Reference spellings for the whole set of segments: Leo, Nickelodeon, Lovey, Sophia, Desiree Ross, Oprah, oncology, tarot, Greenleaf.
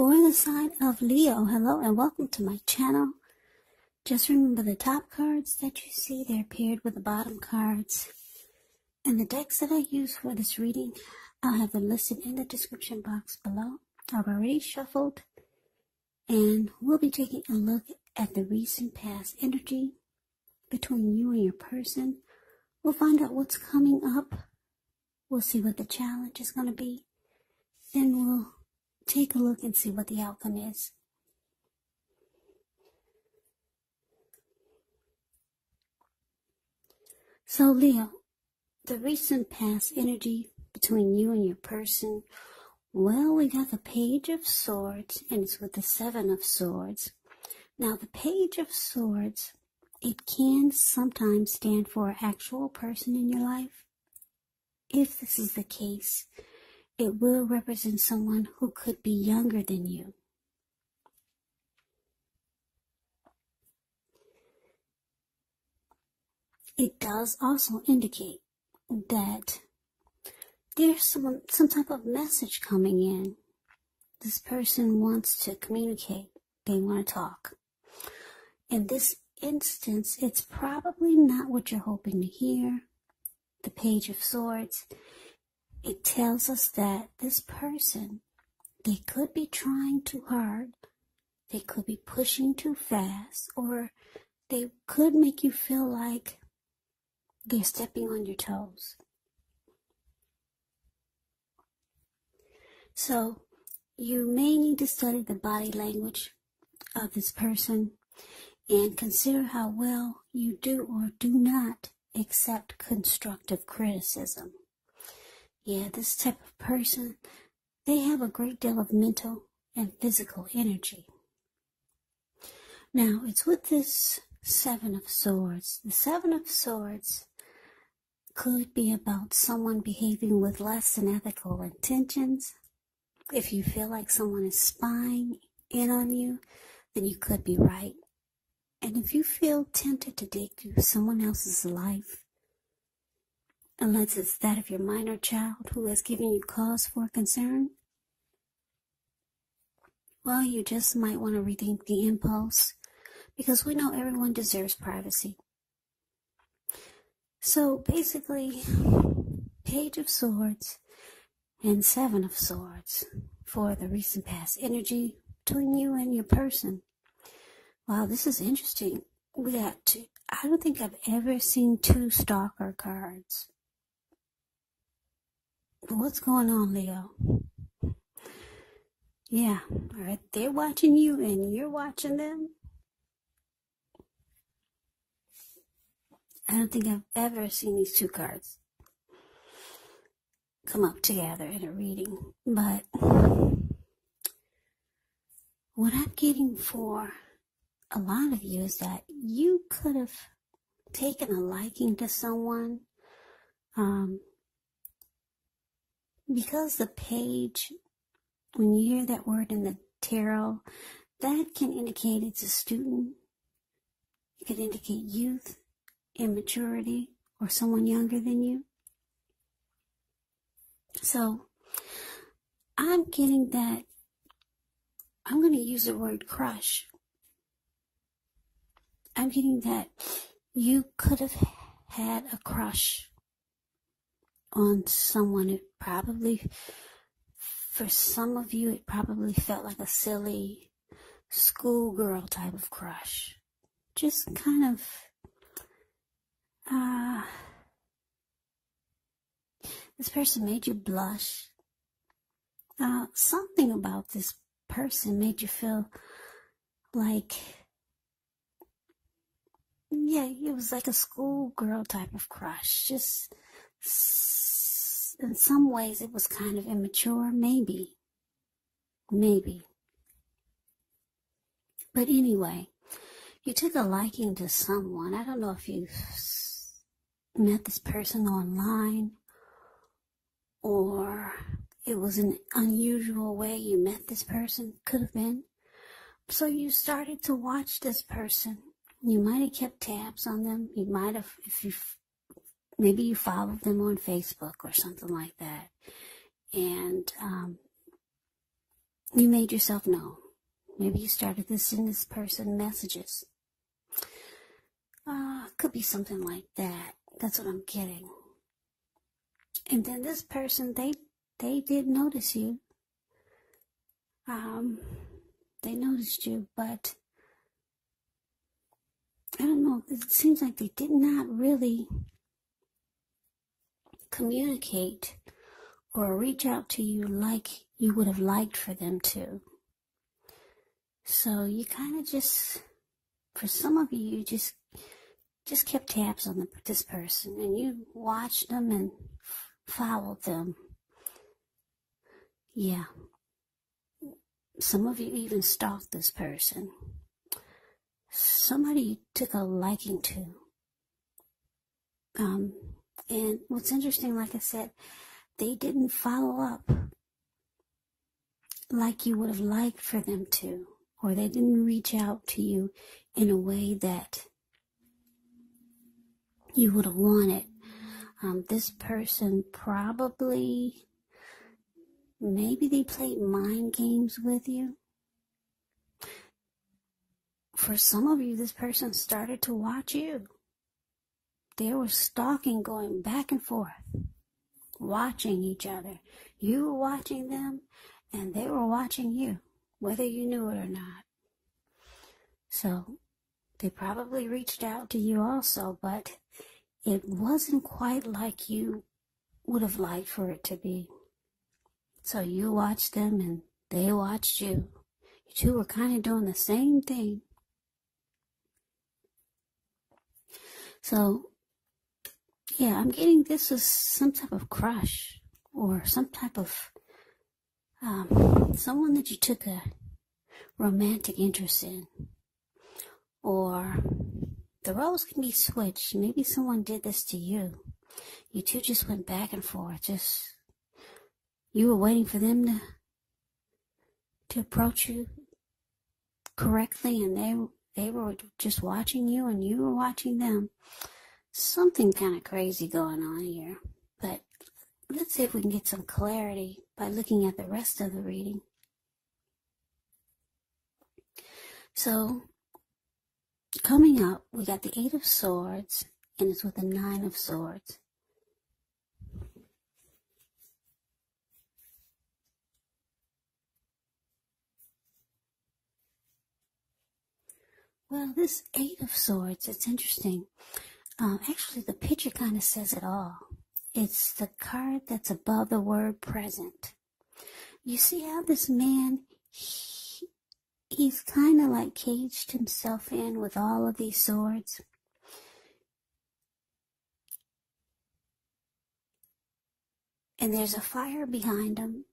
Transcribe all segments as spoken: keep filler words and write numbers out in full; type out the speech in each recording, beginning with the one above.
for the sign of Leo. Hello and welcome to my channel. Just remember the top cards that you see, they're paired with the bottom cards. And the decks that I use for this reading, I'll have them listed in the description box below. I've already shuffled, and we'll be taking a look at the recent past energy between you and your person. We'll find out what's coming up. We'll see what the challenge is going to be. Then we'll take a look and see what the outcome is. So Leo, the recent past energy between you and your person. Well, we got the Page of Swords, and it's with the Seven of Swords. Now, the Page of Swords, it can sometimes stand for an actual person in your life. If this is the case, it will represent someone who could be younger than you. It does also indicate that there's some, some type of message coming in. This person wants to communicate. They want to talk. In this instance, it's probably not what you're hoping to hear. The Page of Swords, it tells us that this person, they could be trying too hard. They could be pushing too fast. Or they could make you feel like they're stepping on your toes. So, you may need to study the body language of this person and consider how well you do or do not accept constructive criticism. Yeah, this type of person, they have a great deal of mental and physical energy. Now, it's with this Seven of Swords. The Seven of Swords could be about someone behaving with less than ethical intentions. If you feel like someone is spying in on you, then you could be right. And if you feel tempted to dig through someone else's life, unless it's that of your minor child who has given you cause for concern, well, you just might want to rethink the impulse, because we know everyone deserves privacy. So basically, Page of Swords and Seven of Swords for the recent past energy between you and your person. Wow, this is interesting. We got two. I don't think I've ever seen two Stalker cards. What's going on, Leo? Yeah, all right. They're watching you and you're watching them. I don't think I've ever seen these two cards come up together in a reading, but what I'm getting for a lot of you is that you could have taken a liking to someone, um, because the page, when you hear that word in the tarot, that can indicate it's a student. It could indicate youth, immaturity, or someone younger than you. So, I'm getting that, I'm going to use the word crush. I'm getting that you could have had a crush on someone. It probably, for some of you, it probably felt like a silly schoolgirl type of crush. Just kind of, ah. Uh, This person made you blush. Uh, something about this person made you feel like, yeah, it was like a schoolgirl type of crush. Just in some ways, it was kind of immature, maybe. Maybe. But anyway, you took a liking to someone. I don't know if you met this person online, or it was an unusual way you met this person, could have been. So you started to watch this person. You might have kept tabs on them. You might have, if you, maybe you followed them on Facebook or something like that. And um, you made yourself known. Maybe you started to send this person messages. Uh, could be something like that. That's what I'm getting. And then this person, they they did notice you. Um, they noticed you, but I don't know. It seems like they did not really communicate or reach out to you like you would have liked for them to. So you kind of just, for some of you, you just just kept tabs on the, this person, and you watched them and followed them. Yeah. Some of you even stalked this person. Somebody you took a liking to. Um, and what's interesting, like I said, they didn't follow up like you would have liked for them to, or they didn't reach out to you in a way that you would have wanted. Um, this person probably, maybe they played mind games with you. For some of you, this person started to watch you. They were stalking, going back and forth, watching each other. You were watching them, and they were watching you, whether you knew it or not. So they probably reached out to you also, but it wasn't quite like you would have liked for it to be. So you watched them and they watched you. You two were kind of doing the same thing. So, yeah, I'm getting this was some type of crush or some type of um, someone that you took a romantic interest in. Or the roles can be switched. Maybe someone did this to you. You two just went back and forth. Just, you were waiting for them to to approach you correctly, and they they were just watching you, and you were watching them. Something kind of crazy going on here. But let's see if we can get some clarity by looking at the rest of the reading. So, coming up, we got the Eight of Swords, and it's with the Nine of Swords. Well, this Eight of Swords, it's interesting. Um, actually, the picture kind of says it all. It's the card that's above the word present. You see how this man, he, he's kind of like caged himself in with all of these swords. And there's a fire behind him.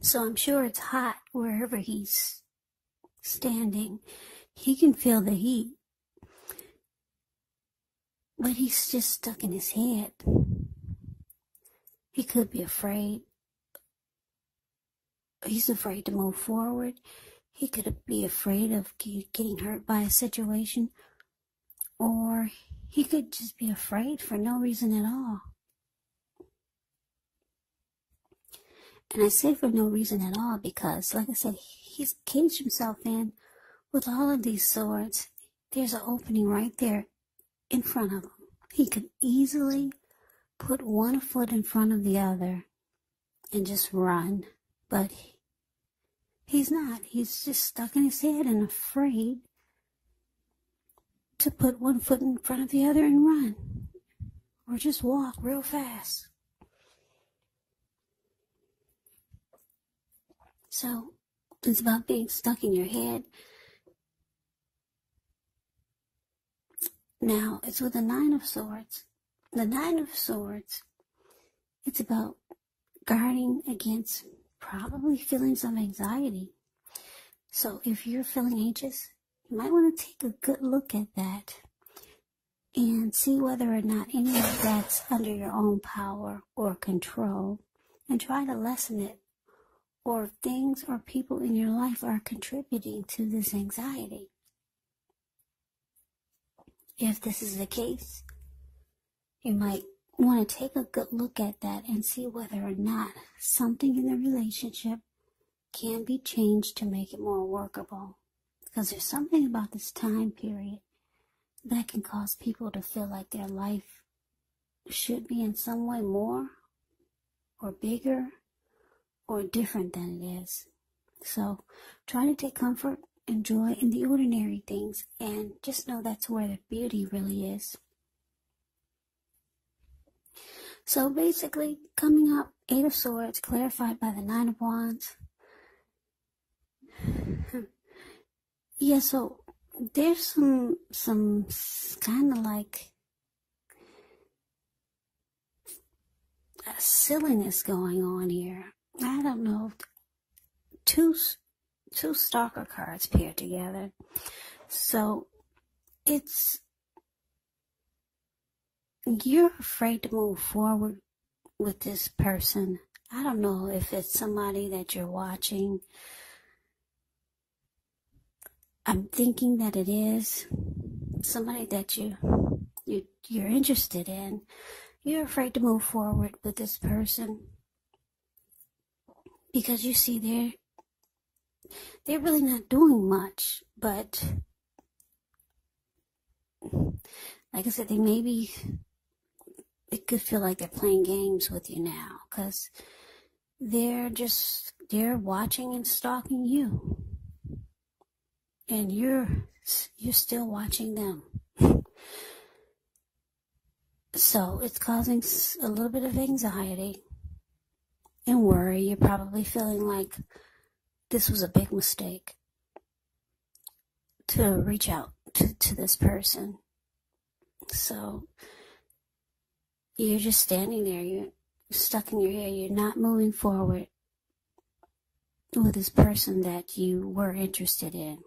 So I'm sure it's hot wherever he's standing. He can feel the heat, but he's just stuck in his head. He could be afraid. He's afraid to move forward. He could be afraid of getting hurt by a situation, or he could just be afraid for no reason at all. And I say for no reason at all because, like I said, he's caged himself in with all of these swords. There's an opening right there in front of him. He could easily put one foot in front of the other and just run. But he, he's not. He's just stuck in his head and afraid to put one foot in front of the other and run. Or just walk real fast. So, it's about being stuck in your head. Now, it's with the Nine of Swords. The Nine of Swords, it's about guarding against probably feelings of anxiety. So, if you're feeling anxious, you might want to take a good look at that and see whether or not any of that's under your own power or control, and try to lessen it. Or things or people in your life are contributing to this anxiety. If this is the case, you might want to take a good look at that and see whether or not something in the relationship can be changed to make it more workable. Because there's something about this time period that can cause people to feel like their life should be in some way more or bigger or different than it is. So try to take comfort and joy in the ordinary things, and just know that's where the beauty really is. So basically, coming up, Eight of Swords, clarified by the Nine of Wands. Yeah, so there's some, some kind of like silliness going on here. I don't know. Two, two stalker cards paired together. So it's, you're afraid to move forward with this person. I don't know if it's somebody that you're watching. I'm thinking that it is somebody that you, you, you're interested in. You're afraid to move forward with this person because you see they're, they're really not doing much, but like I said, they maybe, it could feel like they're playing games with you now because they're just, they're watching and stalking you. And you're, you're still watching them. So it's causing a little bit of anxiety and worry. You're probably feeling like this was a big mistake to reach out to, to this person. So you're just standing there. You're stuck in your head. You're not moving forward with this person that you were interested in.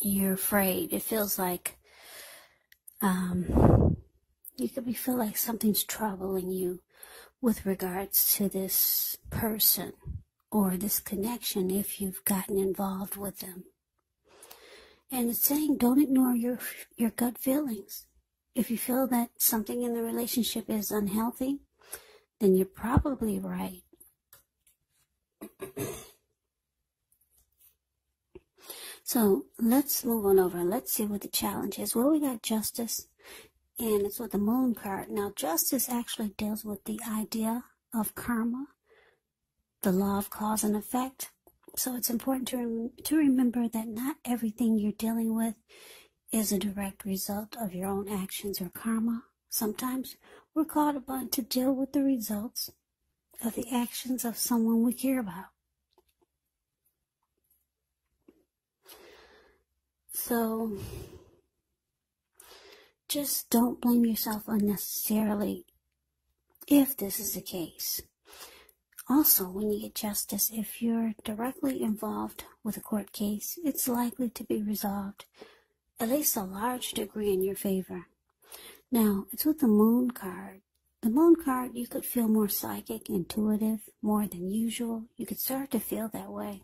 You're afraid. It feels like um, you could be feel like something's troubling you with regards to this person or this connection if you've gotten involved with them. And it's saying don't ignore your your gut feelings. If you feel that something in the relationship is unhealthy, then you're probably right. So let's move on over. Let's see what the challenge is. Well, we got Justice, and it's with the Moon card. Now, Justice actually deals with the idea of karma, the law of cause and effect. So it's important to, rem to remember that not everything you're dealing with is a direct result of your own actions or karma. Sometimes we're called upon to deal with the results of the actions of someone we care about. So, just don't blame yourself unnecessarily if this is the case. Also, when you get Justice, if you're directly involved with a court case, it's likely to be resolved, at least a large degree, in your favor. Now, it's with the Moon card. The Moon card, you could feel more psychic, intuitive, more than usual. You could start to feel that way.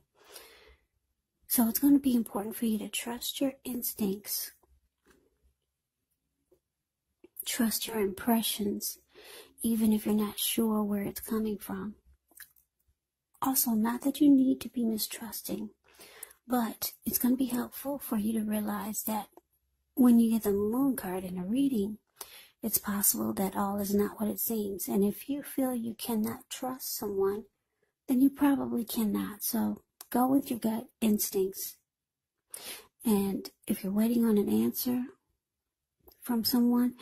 So it's going to be important for you to trust your instincts, trust your impressions, even if you're not sure where it's coming from. Also, not that you need to be mistrusting, but it's going to be helpful for you to realize that when you get the Moon card in a reading, it's possible that all is not what it seems. And if you feel you cannot trust someone, then you probably cannot. So go with your gut instincts. And if you're waiting on an answer from someone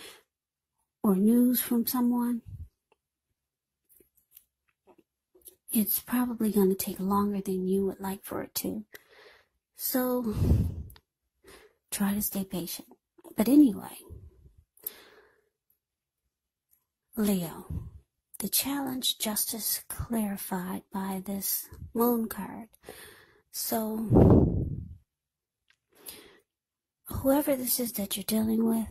or news from someone, it's probably going to take longer than you would like for it to. So try to stay patient. But anyway, Leo, the challenge, Justice, clarified by this Moon card. So, whoever this is that you're dealing with,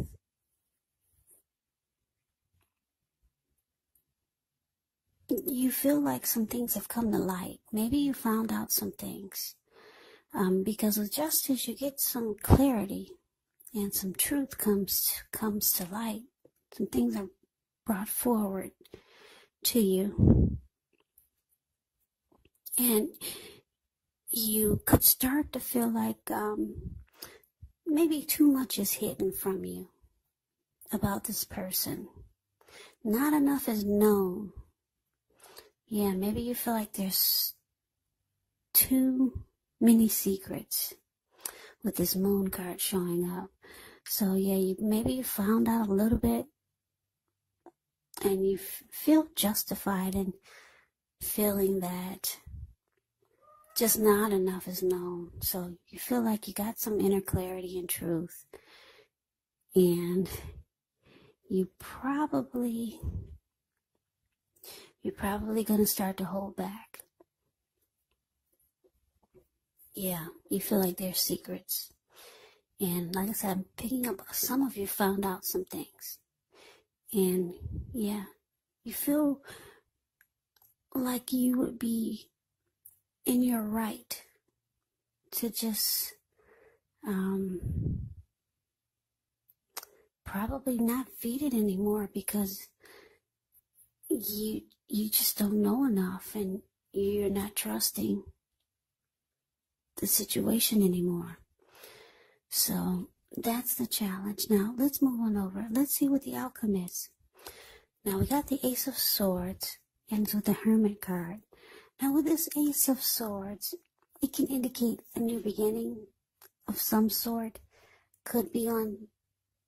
you feel like some things have come to light. Maybe you found out some things. Um, because with Justice, you get some clarity, and some truth comes comes to light Some things are brought forward to you. And you could start to feel like um, maybe too much is hidden from you about this person. Not enough is known. Yeah, maybe you feel like there's too many secrets with this moon card showing up. So yeah, you, maybe you found out a little bit and you f feel justified in feeling that just not enough is known. So you feel like you got some inner clarity and truth, and you probably, you're probably going to start to hold back. Yeah, you feel like there's secrets. And like I said, I'm picking up, some of you found out some things. And yeah, you feel like you would be in your right to just um, probably not feed it anymore, because you, you just don't know enough and you're not trusting the situation anymore. So that's the challenge. Now let's move on over. Let's see what the outcome is. Now we got the Ace of Swords ends with the Hermit card. Now with this Ace of Swords, it can indicate a new beginning of some sort. Could be on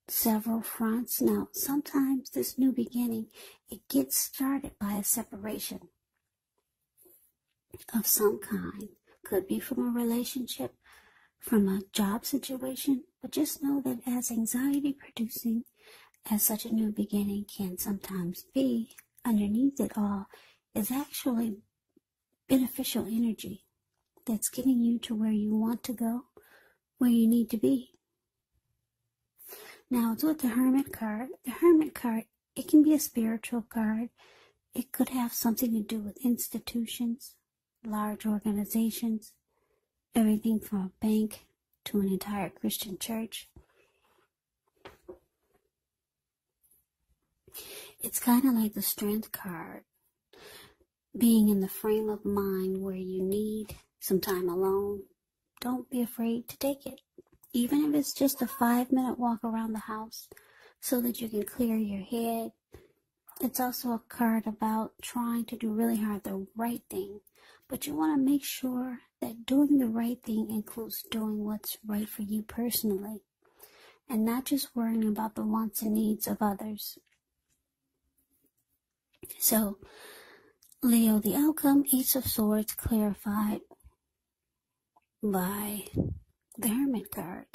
several fronts. Now sometimes this new beginning, it gets started by a separation of some kind. Could be from a relationship, from a job situation, but just know that as anxiety producing as such a new beginning can sometimes be, underneath it all is actually beneficial energy that's getting you to where you want to go, where you need to be. Now it's with the Hermit card. The Hermit card, it can be a spiritual card. It could have something to do with institutions, large organizations, everything from a bank to an entire Christian church. It's kind of like the Strength card, being in the frame of mind where you need some time alone. Don't be afraid to take it, even if it's just a five minute walk around the house so that you can clear your head. It's also a card about trying to do really hard the right thing, but you want to make sure that doing the right thing includes doing what's right for you personally, and not just worrying about the wants and needs of others. So, Leo, the outcome, Ace of Swords clarified by the Hermit card.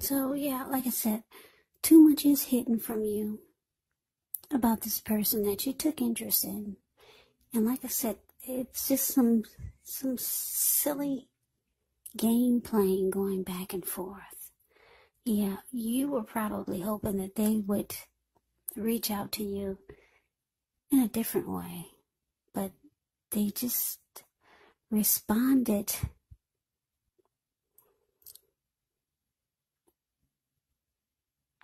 So, yeah, like I said, too much is hidden from you about this person that you took interest in. And like I said, it's just some some silly game playing going back and forth. Yeah, you were probably hoping that they would reach out to you in a different way, but they just responded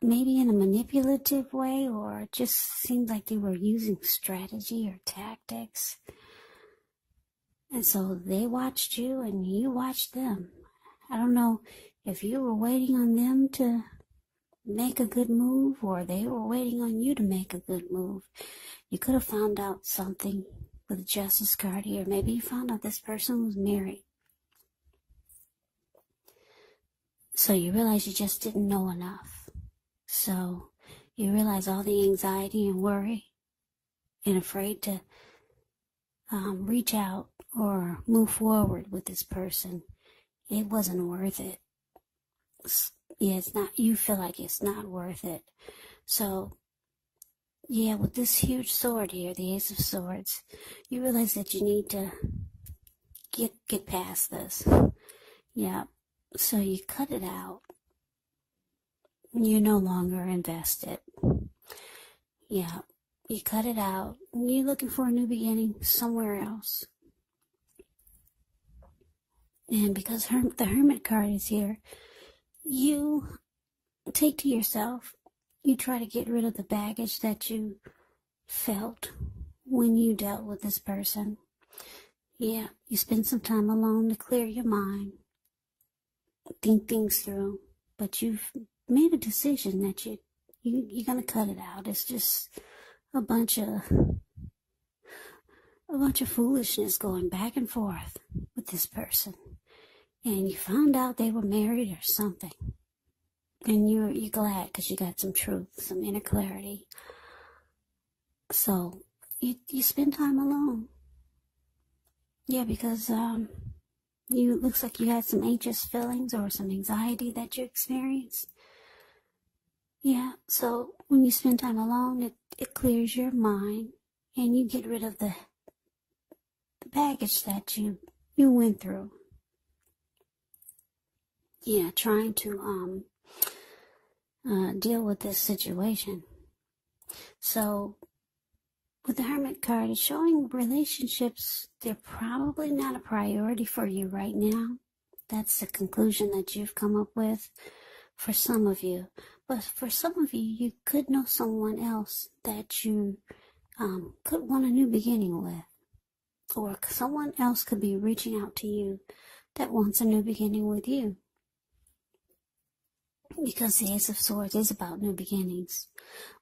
maybe in a manipulative way, or just seemed like they were using strategy or tactics. And so they watched you and you watched them. I don't know if you were waiting on them to make a good move, or they were waiting on you to make a good move. You could have found out something with the Justice card here. Maybe you found out this person was married. So you realize you just didn't know enough. So you realize all the anxiety and worry and afraid to um, reach out or move forward with this person, it wasn't worth it. Yeah, it's not, you feel like it's not worth it. So yeah, with this huge sword here, the Ace of Swords, you realize that you need to get, get past this. Yeah, so you cut it out. You're no longer invested. Yeah, you cut it out. You're looking for a new beginning somewhere else. And because her, the Hermit card is here, you take to yourself. You try to get rid of the baggage that you felt when you dealt with this person. Yeah, you spend some time alone to clear your mind, think things through, but you've made a decision that you, you you're gonna cut it out. It's just a bunch of a bunch of foolishness going back and forth with this person, and you found out they were married or something, and you're you're glad because you got some truth, some inner clarity. So you you spend time alone. Yeah, because um, you it looks like you had some anxious feelings or some anxiety that you experienced. Yeah, so when you spend time alone, it, it clears your mind, and you get rid of the, the baggage that you, you went through. Yeah, trying to um uh, deal with this situation. So with the Hermit card, it's showing relationships, they're probably not a priority for you right now. That's the conclusion that you've come up with for some of you. But for some of you, you could know someone else that you um, could want a new beginning with. Or someone else could be reaching out to you that wants a new beginning with you. Because the Ace of Swords is about new beginnings.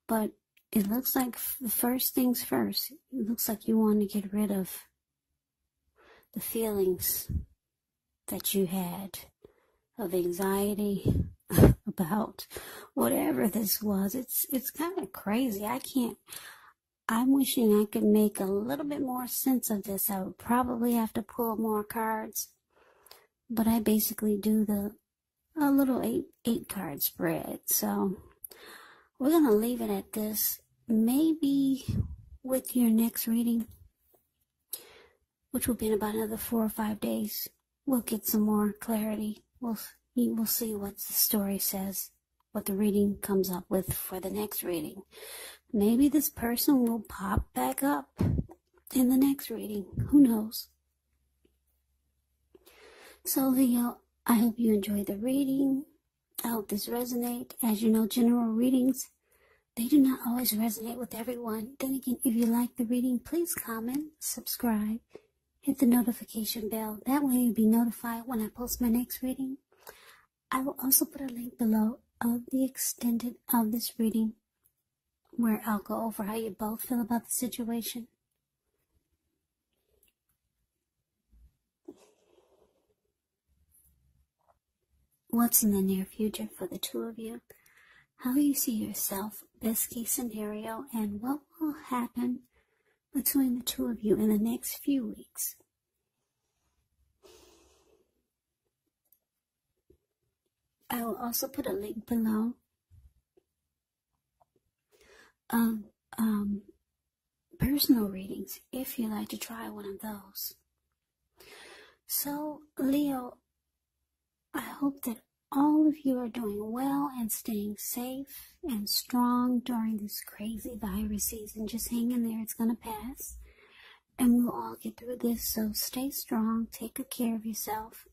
But it looks like the first things first. It looks like you want to get rid of the feelings that you had of anxiety about whatever this was. It's it's kind of crazy. I can't. I'm wishing I could make a little bit more sense of this. I would probably have to pull more cards, but I basically do the a little eight eight card spread. So we're gonna leave it at this. Maybe with your next reading, which will be in about another four or five days, we'll get some more clarity. We'll, we'll see what the story says, what the reading comes up with for the next reading. Maybe this person will pop back up in the next reading. Who knows? So, Leo, I hope you enjoyed the reading. I hope this resonates. As you know, general readings, they do not always resonate with everyone. Then again, if you like the reading, please comment, subscribe, hit the notification bell. That way you'll be notified when I post my next reading. I will also put a link below of the extended of this reading where I'll go over how you both feel about the situation. What's in the near future for the two of you, how you see yourself, best case scenario, and what will happen between the two of you in the next few weeks. I will also put a link below of um, personal readings if you like to try one of those. So, Leo, I hope that all of you are doing well and staying safe and strong during this crazy virus season. Just hang in there. It's going to pass. And we'll all get through this. So stay strong. Take good care of yourself.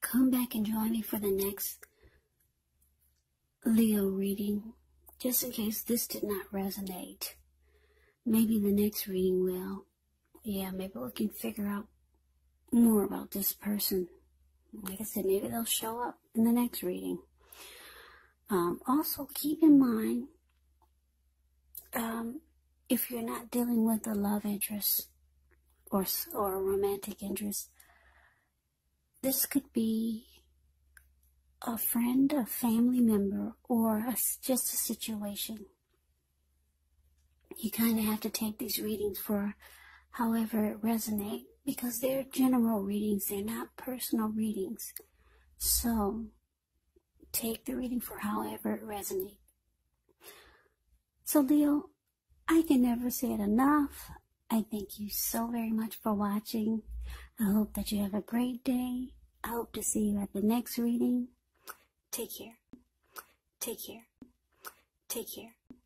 Come back and join me for the next Leo reading. Just in case this did not resonate. Maybe the next reading will. Yeah, maybe we can figure out more about this person. Like I said, maybe they'll show up in the next reading. Um, also, keep in mind, um, if you're not dealing with a love interest or, or a romantic interest, this could be a friend, a family member, or a, just a situation. You kind of have to take these readings for however it resonates. Because they're general readings, they're not personal readings. So, take the reading for however it resonates. So, Leo, I can never say it enough. I thank you so very much for watching. I hope that you have a great day. I hope to see you at the next reading. Take care. Take care. Take care.